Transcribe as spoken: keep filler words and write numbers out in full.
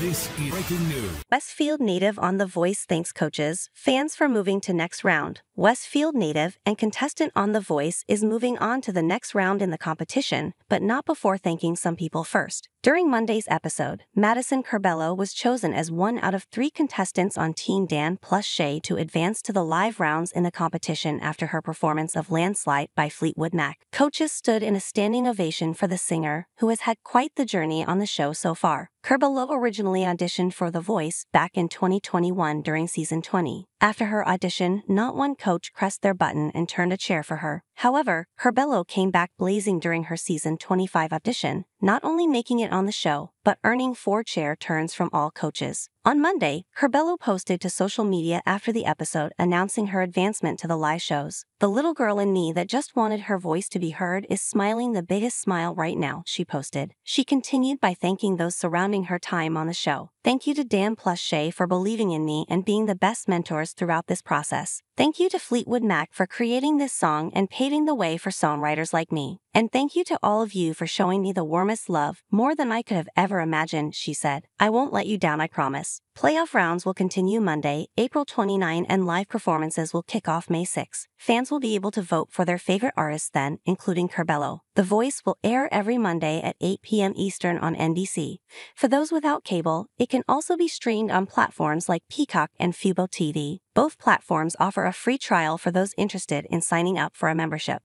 This is breaking news. Westfield native on The Voice thanks coaches, fans for moving to next round. Westfield native and contestant on The Voice is moving on to the next round in the competition, but not before thanking some people first. During Monday's episode, Madison Curbelo was chosen as one out of three contestants on Team Dan plus Shay to advance to the live rounds in the competition after her performance of Landslide by Fleetwood Mac. Coaches stood in a standing ovation for the singer, who has had quite the journey on the show so far. Curbelo originally auditioned for The Voice back in twenty twenty-one during season twenty. After her audition, not one coach pressed their button and turned a chair for her. However, Curbelo came back blazing during her season twenty-five audition, not only making it on the show, but earning four chair turns from all coaches. On Monday, Curbelo posted to social media after the episode announcing her advancement to the live shows. "The little girl in me that just wanted her voice to be heard is smiling the biggest smile right now," she posted. She continued by thanking those surrounding her time on the show. "Thank you to Dan plus Shay for believing in me and being the best mentors throughout this process. Thank you to Fleetwood Mac for creating this song and paving the way for songwriters like me. And thank you to all of you for showing me the warmest love, more than I could have ever imagined," she said. "I won't let you down, I promise." Playoff rounds will continue Monday, April twenty-ninth, and live performances will kick off May sixth. Fans will be able to vote for their favorite artists then, including Curbelo. The Voice will air every Monday at eight p m Eastern on N B C. For those without cable, it can also be streamed on platforms like Peacock and Fubo T V. Both platforms offer a free trial for those interested in signing up for a membership.